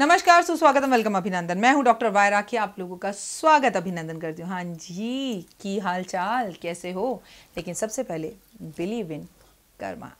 नमस्कार, सुस्वागतम, वेलकम, अभिनंदन। मैं हूं डॉक्टर वायरा की आप लोगों का स्वागत अभिनंदन करती हूं। हाँ जी, की हाल चाल, कैसे हो? लेकिन सबसे पहले बिलीव इन कर्मा।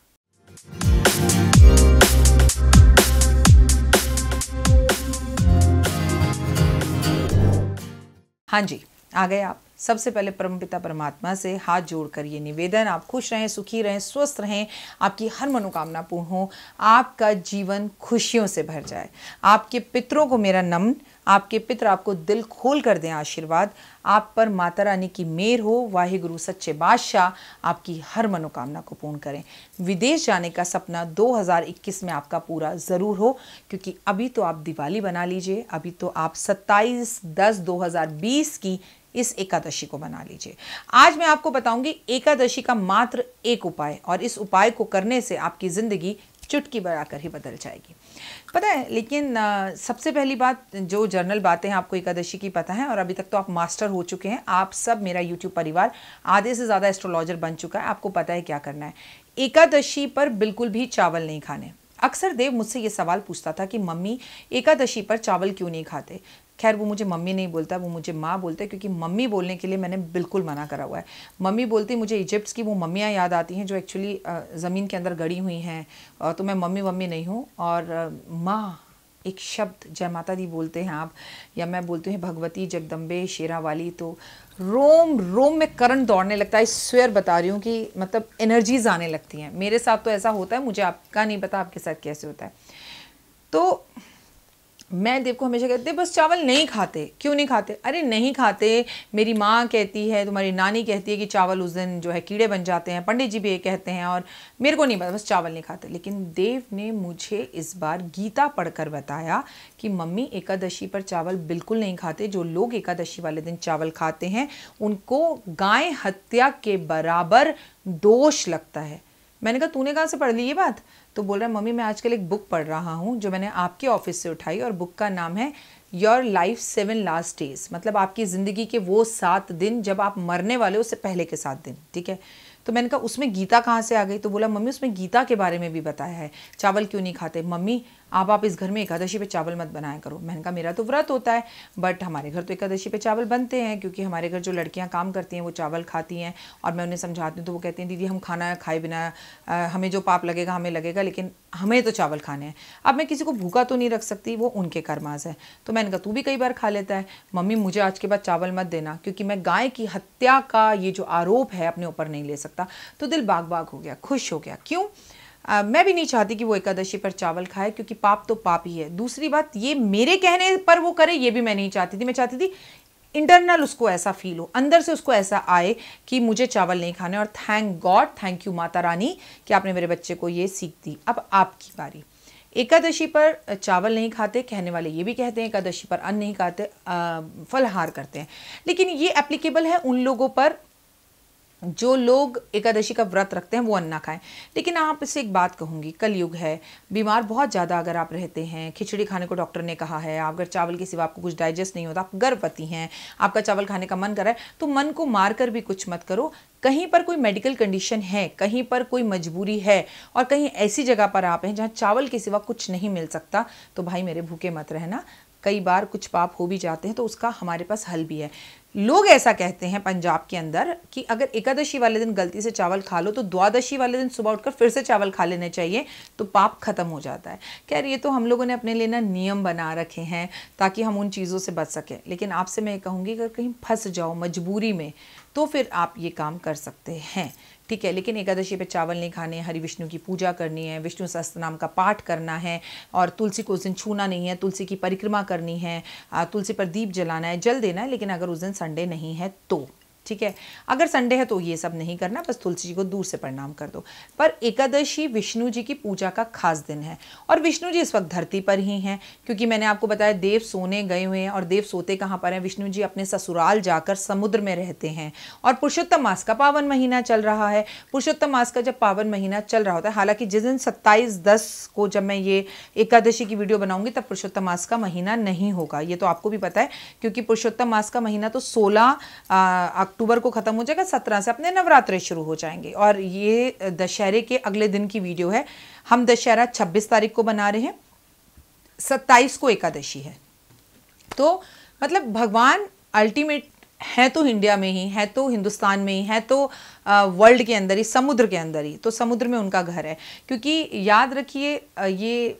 हाँ जी, आ गए आप। सबसे पहले परमपिता परमात्मा से हाथ जोड़कर ये निवेदन, आप खुश रहें, सुखी रहें, स्वस्थ रहें, आपकी हर मनोकामना पूर्ण हो, आपका जीवन खुशियों से भर जाए। आपके पितरों को मेरा नमन, आपके पितर आपको दिल खोल कर दें आशीर्वाद, आप पर माता रानी की मेहर हो, वाहिगुरु सच्चे बादशाह आपकी हर मनोकामना को पूर्ण करें। विदेश जाने का सपना 2021 में आपका पूरा ज़रूर हो, क्योंकि अभी तो आप दिवाली बना लीजिए, अभी तो आप 27/10/2020 की इस एकादशी को बना लीजिए। आज मैं आपको बताऊंगी एकादशी का मात्र एक उपाय, और इस उपाय को करने से आपकी ज़िंदगी चुटकी बजाकर ही बदल जाएगी, पता है। लेकिन सबसे पहली बात, जो जर्नल बातें आपको एकादशी की पता है, और अभी तक तो आप मास्टर हो चुके हैं, आप सब मेरा यूट्यूब परिवार आधे से ज़्यादा एस्ट्रोलॉजर बन चुका है, आपको पता है क्या करना है। एकादशी पर बिल्कुल भी चावल नहीं खाने। अक्सर देव मुझसे ये सवाल पूछता था कि मम्मी एकादशी पर चावल क्यों नहीं खाते। खैर, वो मुझे मम्मी नहीं बोलता, वो मुझे माँ बोलता है, क्योंकि मम्मी बोलने के लिए मैंने बिल्कुल मना करा हुआ है। मम्मी बोलती, मुझे इजिप्ट की वो मम्मियाँ याद आती हैं जो एक्चुअली ज़मीन के अंदर गड़ी हुई हैं, तो मैं मम्मी मम्मी नहीं हूँ। और माँ एक शब्द, जय माता दी बोलते हैं आप, या मैं बोलती हूँ भगवती, जगदम्बे, शेरा वाली, तो रोम रोम में करंट दौड़ने लगता है। स्वेयर बता रही हूँ कि मतलब एनर्जीज आने लगती हैं। मेरे साथ तो ऐसा होता है, मुझे आपका नहीं पता आपके साथ कैसे होता है। तो मैं देव को हमेशा कहते बस चावल नहीं खाते। क्यों नहीं खाते? अरे नहीं खाते, मेरी माँ कहती है, तुम्हारी नानी कहती है कि चावल उस दिन जो है कीड़े बन जाते हैं, पंडित जी भी ये कहते हैं, और मेरे को नहीं पता, बस चावल नहीं खाते। लेकिन देव ने मुझे इस बार गीता पढ़कर बताया कि मम्मी एकादशी पर चावल बिल्कुल नहीं खाते। जो लोग एकादशी वाले दिन चावल खाते हैं उनको गाय हत्या के बराबर दोष लगता है। मैंने कहा तूने कहाँ से पढ़ ली ये बात? तो बोल रहा है मम्मी मैं आजकल एक बुक पढ़ रहा हूँ जो मैंने आपके ऑफिस से उठाई, और बुक का नाम है योर लाइफ 7 लास्ट डेज, मतलब आपकी ज़िंदगी के वो 7 दिन जब आप मरने वाले, उससे पहले के 7 दिन, ठीक है। तो मैंने कहा उसमें गीता कहाँ से आ गई? तो बोला मम्मी उसमें गीता के बारे में भी बताया है, चावल क्यों नहीं खाते। मम्मी आप इस घर में एकादशी पे चावल मत बनाया करो। मैंने कहा मेरा तो व्रत होता है, बट हमारे घर तो एकादशी पे चावल बनते हैं, क्योंकि हमारे घर जो लड़कियां काम करती हैं वो चावल खाती हैं। और मैं उन्हें समझाती हूँ तो वो कहती हैं दीदी हम खाना खाए बिना हमें जो पाप लगेगा हमें लगेगा, लेकिन हमें तो चावल खाने हैं। अब मैं किसी को भूखा तो नहीं रख सकती, वो उनके कर्मास है। तो मैंने कहा तू भी कई बार खा लेता है। मम्मी मुझे आज के बाद चावल मत देना, क्योंकि मैं गाय की हत्या का ये जो आरोप है अपने ऊपर नहीं ले सकता। तो दिल बाग बाग हो गया, खुश हो गया। क्यों? मैं भी नहीं चाहती कि वो एकादशी पर चावल खाए, क्योंकि पाप तो पाप ही है। दूसरी बात, ये मेरे कहने पर वो करे ये भी मैं नहीं चाहती थी। मैं चाहती थी इंटरनल उसको ऐसा फील हो, अंदर से उसको ऐसा आए कि मुझे चावल नहीं खाने। और thank God, thank you Mata Rani कि आपने मेरे बच्चे को ये सीख दी। अब आपकी बारी। एकादशी पर चावल नहीं खाते कहने वाले ये भी कहते हैं एकादशी पर अन्न नहीं खाते, फलहार करते हैं। लेकिन ये एप्लीकेबल है उन लोगों पर जो लोग एकादशी का व्रत रखते हैं, वो अन्ना खाएं। लेकिन आप से एक बात कहूँगी, कलयुग है, बीमार बहुत ज़्यादा अगर आप रहते हैं, खिचड़ी खाने को डॉक्टर ने कहा है, आप अगर चावल के सिवा आपको कुछ डाइजेस्ट नहीं होता, आप गर्भवती हैं, आपका चावल खाने का मन कर रहा है, तो मन को मार कर भी कुछ मत करो। कहीं पर कोई मेडिकल कंडीशन है, कहीं पर कोई मजबूरी है, और कहीं ऐसी जगह पर आप हैं जहाँ चावल के सिवा कुछ नहीं मिल सकता, तो भाई मेरे भूखे मत रहना। कई बार कुछ पाप हो भी जाते हैं, तो उसका हमारे पास हल भी है। लोग ऐसा कहते हैं पंजाब के अंदर कि अगर एकादशी वाले दिन गलती से चावल खा लो तो द्वादशी वाले दिन सुबह उठकर फिर से चावल खा लेने चाहिए, तो पाप खत्म हो जाता है। खैर, ये तो हम लोगों ने अपने लिए ना नियम बना रखे हैं ताकि हम उन चीज़ों से बच सकें। लेकिन आपसे मैं कहूँगी अगर कहीं फंस जाओ मजबूरी में तो फिर आप ये काम कर सकते हैं, ठीक है। लेकिन एकादशी पे चावल नहीं खाने, हरि विष्णु की पूजा करनी है, विष्णु सहस्त्रनाम का पाठ करना है, और तुलसी को उस दिन छूना नहीं है, तुलसी की परिक्रमा करनी है, तुलसी पर दीप जलाना है, जल देना है। लेकिन अगर उस दिन संडे नहीं है तो ठीक है, अगर संडे है तो ये सब नहीं करना, बस तुलसी जी को दूर से प्रणाम कर दो। पर एकादशी विष्णु जी की पूजा का खास दिन है, और विष्णु जी इस वक्त धरती पर ही हैं, क्योंकि मैंने आपको बताया देव सोने गए हुए हैं। और देव सोते कहाँ पर हैं? विष्णु जी अपने ससुराल जाकर समुद्र में रहते हैं। और पुरुषोत्तम मास का पावन महीना चल रहा है। पुरुषोत्तम मास का जब पावन महीना चल रहा होता है, हालांकि जिस दिन 27/10 को जब मैं ये एकादशी की वीडियो बनाऊंगी तब पुरुषोत्तम मास का महीना नहीं होगा, ये तो आपको भी पता है, क्योंकि पुरुषोत्तम मास का महीना तो 16 अक्टूबर को खत्म हो जाएगा, 17 से अपने नवरात्रे शुरू हो जाएंगे। और ये दशहरे के अगले दिन की वीडियो है। हम दशहरा 26 तारीख को बना रहे हैं, 27 को एकादशी है। तो मतलब भगवान अल्टीमेट है तो इंडिया में ही है, तो हिंदुस्तान में ही है, तो वर्ल्ड के अंदर ही, समुद्र के अंदर ही, तो समुद्र में उनका घर है। क्योंकि याद रखिए ये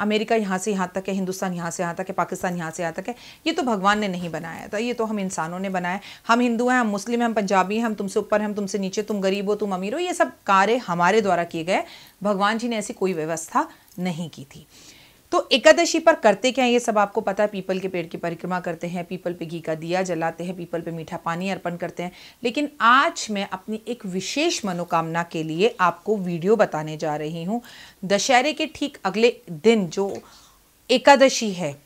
अमेरिका यहाँ से यहाँ तक है, हिंदुस्तान यहाँ से यहाँ तक है, पाकिस्तान यहाँ से यहाँ तक है, ये तो भगवान ने नहीं बनाया था, ये तो हम इंसानों ने बनाया। हम हिंदू हैं, हम मुस्लिम हैं, हम पंजाबी हैं, हम तुमसे ऊपर, हम तुमसे नीचे, तुम गरीब हो, तुम अमीर हो, ये सब कार्य हमारे द्वारा किए गए। भगवान जी ने ऐसी कोई व्यवस्था नहीं की थी। तो एकादशी पर करते क्या है ये सब आपको पता है। पीपल के पेड़ की परिक्रमा करते हैं, पीपल पे घी का दिया जलाते हैं, पीपल पे मीठा पानी अर्पण करते हैं। लेकिन आज मैं अपनी एक विशेष मनोकामना के लिए आपको वीडियो बताने जा रही हूँ। दशहरे के ठीक अगले दिन जो एकादशी है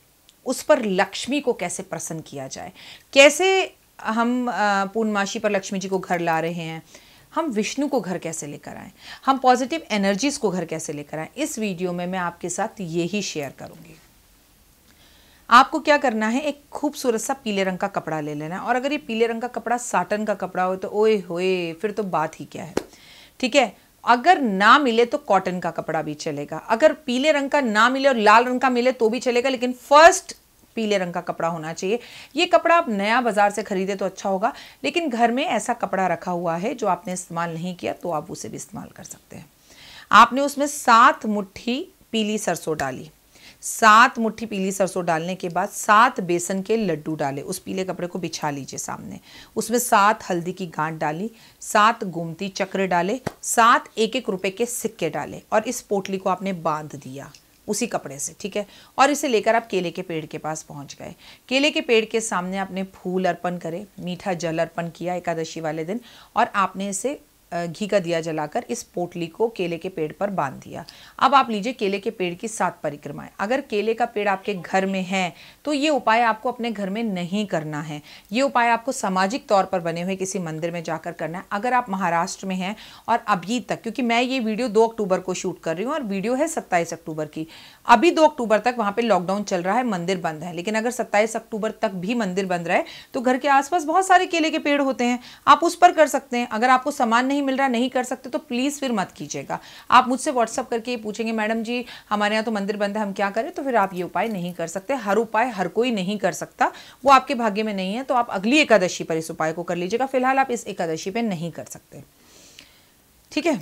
उस पर लक्ष्मी को कैसे प्रसन्न किया जाए, कैसे हम पूर्णमासी पर लक्ष्मी जी को घर ला रहे हैं, हम विष्णु को घर कैसे लेकर आएँ, हम पॉजिटिव एनर्जीज़ को घर कैसे लेकर आएँ, इस वीडियो में मैं आपके साथ यही शेयर करूँगी। आपको क्या करना है, एक खूबसूरत सा पीले रंग का कपड़ा ले लेना है, और अगर ये पीले रंग का कपड़ा साटन का कपड़ा हो तो ओए होए फिर तो बात ही क्या है, ठीक है। अगर ना मिले तो कॉटन का कपड़ा भी चलेगा, अगर पीले रंग का ना मिले और लाल रंग का मिले तो भी चलेगा, लेकिन फर्स्ट पीले रंग का कपड़ा होना चाहिए। ये कपड़ा आप नया बाजार से खरीदे तो अच्छा होगा, लेकिन घर में ऐसा कपड़ा रखा हुआ है जो आपने इस्तेमाल नहीं किया तो आप उसे भी इस्तेमाल कर सकते हैं। आपने उसमें 7 मुट्ठी पीली सरसों डाली, 7 मुट्ठी पीली सरसों डालने के बाद 7 बेसन के लड्डू डाले, उस पीले कपड़े को बिछा लीजिए सामने, उसमें 7 हल्दी की गांठ डाली, 7 गोमती चक्र डाले, 7 1-1 रुपए के सिक्के डाले, और इस पोटली को आपने बांध दिया उसी कपड़े से, ठीक है। और इसे लेकर आप केले के पेड़ के पास पहुंच गए। केले के पेड़ के सामने आपने फूल अर्पण करे, मीठा जल अर्पण किया एकादशी वाले दिन, और आपने इसे घी का दिया जलाकर इस पोटली को केले के पेड़ पर बांध दिया। अब आप लीजिए केले के पेड़ की 7 परिक्रमाएँ। अगर केले का पेड़ आपके घर में है तो ये उपाय आपको अपने घर में नहीं करना है, ये उपाय आपको सामाजिक तौर पर बने हुए किसी मंदिर में जाकर करना है। अगर आप महाराष्ट्र में हैं और अभी तक, क्योंकि मैं ये वीडियो 2 अक्टूबर को शूट कर रही हूँ और वीडियो है 27 अक्टूबर की, अभी 2 अक्टूबर तक वहाँ पर लॉकडाउन चल रहा है, मंदिर बंद है, लेकिन अगर 27 अक्टूबर तक भी मंदिर बंद रहे तो घर के आसपास बहुत सारे केले के पेड़ होते हैं, आप उस पर कर सकते हैं। अगर आपको सामान नहीं मिल रहा, नहीं कर सकते, तो प्लीज फिर मत कीजिएगा। आप मुझसे व्हाट्सएप करके पूछेंगे मैडम जी हमारे यहाँ तो मंदिर बंद है, हम क्या करें, तो फिर आप ये उपाय नहीं कर सकते। हर उपाय हर कोई नहीं कर सकता, वो आपके भाग्य में नहीं है, तो आप अगली एकादशी पर इस उपाय को कर लीजिएगा। फिलहाल आप इस एकादशी पर नहीं कर सकते, ठीक है।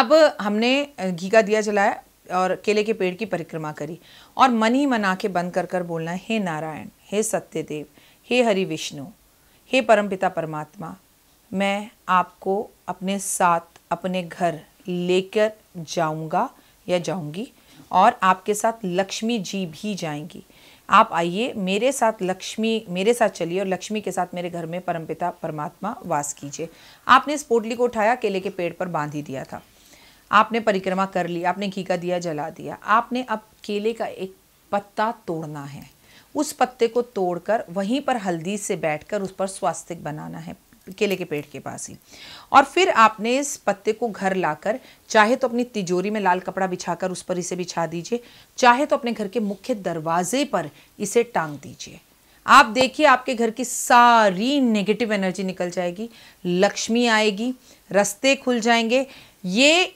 अब हमने घी का दिया जलाया और केले के पेड़ की परिक्रमा करी, और मन ही मन आंखें बंद कर कर बोलना है, हे नारायण, हे सत्यदेव, हे हरि विष्णु, हे परमपिता परमात्मा, मैं आपको अपने साथ अपने घर लेकर जाऊंगा या जाऊंगी, और आपके साथ लक्ष्मी जी भी जाएंगी। आप आइए मेरे साथ, लक्ष्मी मेरे साथ चलिए और लक्ष्मी के साथ मेरे घर में परमपिता परमात्मा वास कीजिए। आपने इस पोटली को उठाया, केले के पेड़ पर बांध ही दिया था, आपने परिक्रमा कर ली, आपने घी का दिया जला दिया, आपने अब केले का एक पत्ता तोड़ना है। उस पत्ते को तोड़कर वहीं पर हल्दी से बैठकर उस पर स्वास्तिक बनाना है केले के पेड़ के पास ही, और फिर आपने इस पत्ते को घर लाकर चाहे तो अपनी तिजोरी में लाल कपड़ा बिछाकर उस पर इसे बिछा दीजिए, चाहे तो अपने घर के मुख्य दरवाजे पर इसे टांग दीजिए। आप देखिए आपके घर की सारी नेगेटिव एनर्जी निकल जाएगी, लक्ष्मी आएगी, रास्ते खुल जाएंगे। ये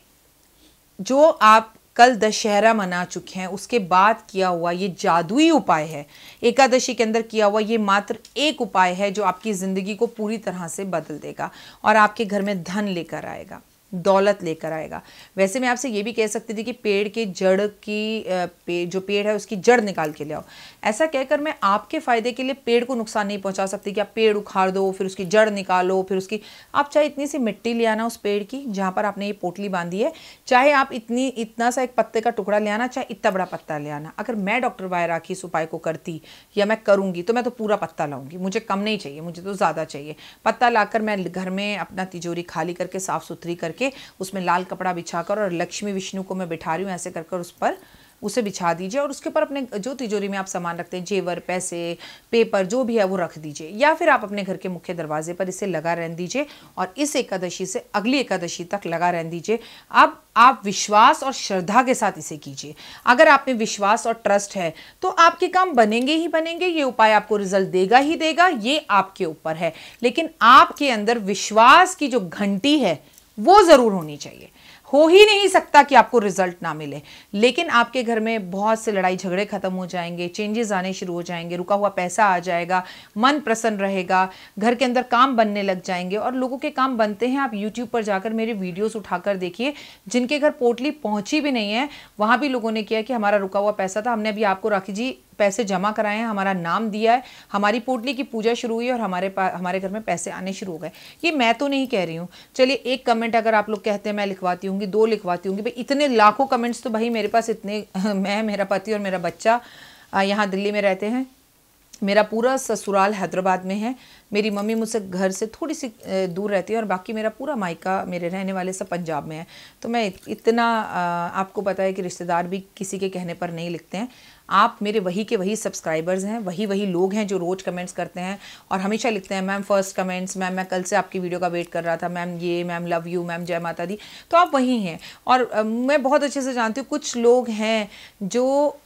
जो आप कल दशहरा मना चुके हैं उसके बाद किया हुआ ये जादुई उपाय है, एकादशी के अंदर किया हुआ ये मात्र एक उपाय है जो आपकी ज़िंदगी को पूरी तरह से बदल देगा और आपके घर में धन लेकर आएगा, दौलत लेकर आएगा। वैसे मैं आपसे ये भी कह सकती थी कि पेड़ के जड़ की जो पेड़ है उसकी जड़ निकाल के ले आओ, ऐसा कहकर मैं आपके फ़ायदे के लिए पेड़ को नुकसान नहीं पहुंचा सकती कि आप पेड़ उखाड़ दो फिर उसकी जड़ निकालो फिर उसकी, आप चाहे इतनी सी मिट्टी ले आना उस पेड़ की जहाँ पर आपने ये पोटली बांधी है, चाहे आप इतना सा एक पत्ते का टुकड़ा ले आना, चाहे इतना बड़ा पत्ता ले आना। अगर मैं डॉक्टर वायरा की इस उपाय को करती या मैं करूँगी तो मैं तो पूरा पत्ता लाऊँगी, मुझे कम नहीं चाहिए, मुझे तो ज़्यादा चाहिए। पत्ता ला कर मैं घर में अपना तिजोरी खाली करके साफ़ सुथरी करके उसमें लाल कपड़ा बिछाकर और लक्ष्मी विष्णु को मैं बिठा रही हूं ऐसे करके उस पर उसे बिछा दीजिए, और उसके ऊपर अपने जो तिजोरी में आप सामान रखते हैं, जेवर, पैसे, पेपर, जो भी है वो रख दीजिए, या फिर आप अपने घर के मुख्य दरवाजे पर इसे लगा रहने दीजिए और इस एकादशी से अगली एकादशी तक लगा रहने दीजिए। अब आप विश्वास और श्रद्धा के साथ इसे कीजिए। अगर आप में विश्वास और ट्रस्ट है तो आपके काम बनेंगे ही बनेंगे, ये उपाय आपको रिजल्ट देगा ही देगा, ये आपके ऊपर है। लेकिन आपके अंदर विश्वास की जो घंटी है वो ज़रूर होनी चाहिए। हो ही नहीं सकता कि आपको रिजल्ट ना मिले। लेकिन आपके घर में बहुत से लड़ाई झगड़े खत्म हो जाएंगे, चेंजेस आने शुरू हो जाएंगे, रुका हुआ पैसा आ जाएगा, मन प्रसन्न रहेगा, घर के अंदर काम बनने लग जाएंगे। और लोगों के काम बनते हैं, आप यूट्यूब पर जाकर मेरे वीडियोस उठाकर देखिए। जिनके घर पोटली पहुंची भी नहीं है वहाँ भी लोगों ने किया कि हमारा रुका हुआ पैसा था, हमने अभी आपको राखी जी पैसे जमा कराए हैं, हमारा नाम दिया है, हमारी पोटली की पूजा शुरू हुई और हमारे घर में पैसे आने शुरू हो गए। ये मैं तो नहीं कह रही हूँ। चलिए एक कमेंट अगर आप लोग कहते हैं मैं लिखवाती हूँ, दो लिखवाती हूँ कि भाई इतने लाखों कमेंट्स तो भाई मेरे पास इतने, मैं, मेरा पति और मेरा बच्चा यहाँ दिल्ली में रहते हैं, मेरा पूरा ससुराल हैदराबाद में है, मेरी मम्मी मुझसे घर से थोड़ी सी दूर रहती है और बाकी मेरा पूरा मायका, मेरे रहने वाले सब पंजाब में है। तो मैं इतना, आपको पता है कि रिश्तेदार भी किसी के कहने पर नहीं लिखते हैं। आप मेरे वही के वही सब्सक्राइबर्स हैं, वही लोग हैं जो रोज़ कमेंट्स करते हैं और हमेशा लिखते हैं मैम फर्स्ट कमेंट्स, मैम मैं कल से आपकी वीडियो का वेट कर रहा था, मैम ये, मैम लव यू, मैम जय माता दी। तो आप वही हैं और मैं बहुत अच्छे से जानती हूँ कुछ लोग हैं जो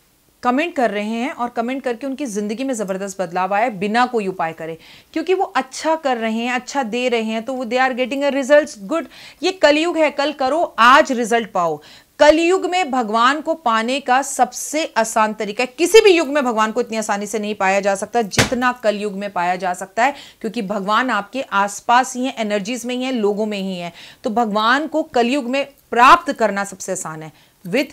कमेंट कर रहे हैं और कमेंट करके उनकी ज़िंदगी में ज़बरदस्त बदलाव आया बिना कोई उपाय करे, क्योंकि वो अच्छा कर रहे हैं, अच्छा दे रहे हैं, तो वो they are getting a results good. ये कलयुग है, कल करो आज रिजल्ट पाओ। कलयुग में भगवान को पाने का सबसे आसान तरीका है, किसी भी युग में भगवान को इतनी आसानी से नहीं पाया जा सकता जितना कलयुग में पाया जा सकता है, क्योंकि भगवान आपके आसपास ही है, एनर्जीज में ही है, लोगों में ही है। तो भगवान को कलयुग में प्राप्त करना सबसे आसान है, विद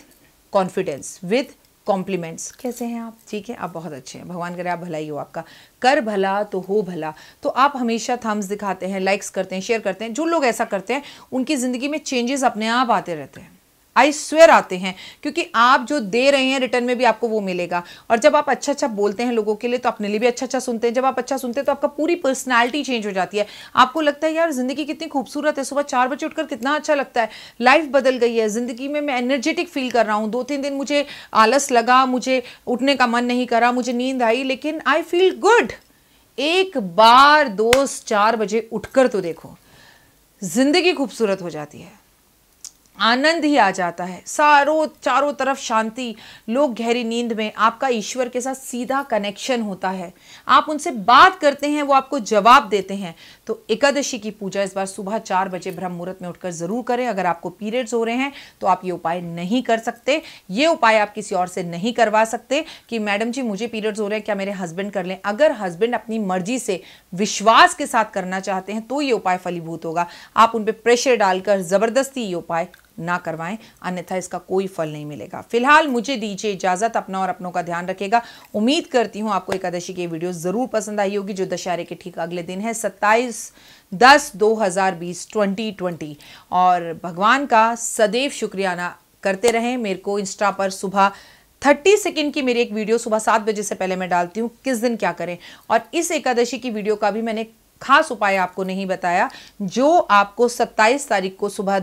कॉन्फिडेंस, विद कॉम्प्लीमेंट्स। कैसे हैं आप? ठीक है, आप बहुत अच्छे हैं, भगवान करे आप भलाई हो, आपका कर भला तो हो भला। तो आप हमेशा थम्स दिखाते हैं, लाइक्स करते हैं, शेयर करते हैं। जो लोग ऐसा करते हैं उनकी ज़िंदगी में चेंजेस अपने आप आते रहते हैं, आई स्वेयर आते हैं, क्योंकि आप जो दे रहे हैं रिटर्न में भी आपको वो मिलेगा। और जब आप अच्छा अच्छा बोलते हैं लोगों के लिए तो अपने लिए भी अच्छा अच्छा सुनते हैं। जब आप अच्छा सुनते हैं तो आपका पूरी पर्सनालिटी चेंज हो जाती है। आपको लगता है यार ज़िंदगी कितनी खूबसूरत है, सुबह 4 बजे उठकर कितना अच्छा लगता है, लाइफ बदल गई है, ज़िंदगी में मैं एनर्जेटिक फील कर रहा हूँ। 2-3 दिन मुझे आलस लगा, मुझे उठने का मन नहीं करा, मुझे नींद आई, लेकिन आई फील गुड। एक बार दोस्त 4 बजे उठकर तो देखो, ज़िंदगी खूबसूरत हो जाती है, आनंद ही आ जाता है, चारों तरफ शांति, लोग गहरी नींद में। आपका ईश्वर के साथ सीधा कनेक्शन होता है, आप उनसे बात करते हैं, वो आपको जवाब देते हैं। तो एकादशी की पूजा इस बार सुबह 4 बजे ब्रह्म मुहूर्त में उठकर ज़रूर करें। अगर आपको पीरियड्स हो रहे हैं तो आप ये उपाय नहीं कर सकते, ये उपाय आप किसी और से नहीं करवा सकते कि मैडम जी मुझे पीरियड्स हो रहे हैं, क्या मेरे हस्बैंड कर लें। अगर हस्बैंड अपनी मर्जी से विश्वास के साथ करना चाहते हैं तो ये उपाय फलीभूत होगा। आप उन पर प्रेशर डालकर ज़बरदस्ती ये उपाय ना करवाएं, अन्यथा इसका कोई फल नहीं मिलेगा। फिलहाल मुझे दीजिए इजाजत, अपना और अपनों का ध्यान रखेगा। उम्मीद करती हूँ आपको एकादशी की वीडियो जरूर पसंद आई होगी, जो दशहरे के ठीक अगले दिन है, 27/10/2020। और भगवान का सदैव शुक्रियाना करते रहें। मेरे को इंस्टा पर सुबह 30 सेकेंड की मेरी एक वीडियो सुबह 7 बजे से पहले मैं डालती हूँ, किस दिन क्या करें। और इस एकादशी की वीडियो का भी मैंने खास उपाय आपको नहीं बताया, जो आपको 27 तारीख को सुबह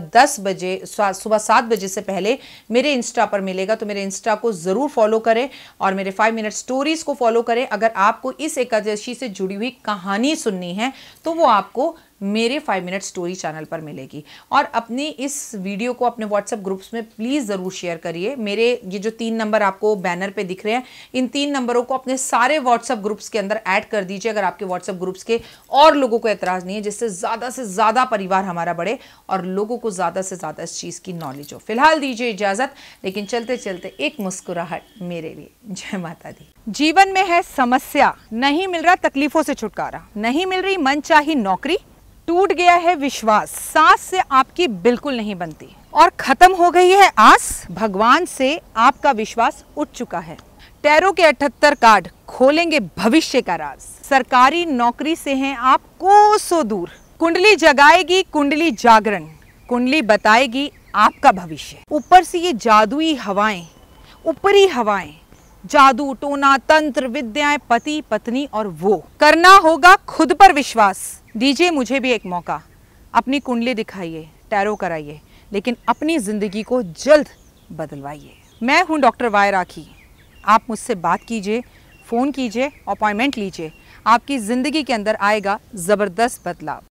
7 बजे से पहले मेरे इंस्टा पर मिलेगा। तो मेरे इंस्टा को ज़रूर फॉलो करें और मेरे 5 मिनट स्टोरीज़ को फॉलो करें। अगर आपको इस एकादशी से जुड़ी हुई कहानी सुननी है तो वो आपको मेरे 5 मिनट स्टोरी चैनल पर मिलेगी। और अपनी इस वीडियो को अपने व्हाट्सएप ग्रुप्स में प्लीज़ ज़रूर शेयर करिए। मेरे ये जो 3 नंबर आपको बैनर पे दिख रहे हैं, इन 3 नंबरों को अपने सारे व्हाट्सएप ग्रुप्स के अंदर ऐड कर दीजिए, अगर आपके व्हाट्सएप ग्रुप्स के और लोगों को एतराज़ नहीं है, जिससे ज़्यादा से ज़्यादा परिवार हमारा बढ़े और लोगों को ज़्यादा से ज़्यादा इस चीज़ की नॉलेज हो। फिलहाल दीजिए इजाज़त, लेकिन चलते चलते एक मुस्कुराहट मेरे लिए। जय माता दी। जीवन में है समस्या, नहीं मिल रहा तकलीफ़ों से छुटकारा, नहीं मिल रही मनचाही नौकरी, टूट गया है विश्वास, सांस से आपकी बिल्कुल नहीं बनती और खत्म हो गई है आस, भगवान से आपका विश्वास उठ चुका है। टैरो के 78 कार्ड खोलेंगे भविष्य का राज। सरकारी नौकरी से हैं आप कोसों दूर, कुंडली जगाएगी कुंडली जागरण, कुंडली बताएगी आपका भविष्य। ऊपर से ये जादुई हवाएं, ऊपरी हवाएं, जादू टोना तंत्र विद्याएं, पति पत्नी और वो। करना होगा खुद पर विश्वास। दीजिए मुझे भी एक मौका, अपनी कुंडली दिखाइए, टैरो कराइए, लेकिन अपनी ज़िंदगी को जल्द बदलवाइए। मैं हूं डॉक्टर वायरा की, आप मुझसे बात कीजिए, फ़ोन कीजिए, अपॉइंटमेंट लीजिए। आपकी ज़िंदगी के अंदर आएगा ज़बरदस्त बदलाव।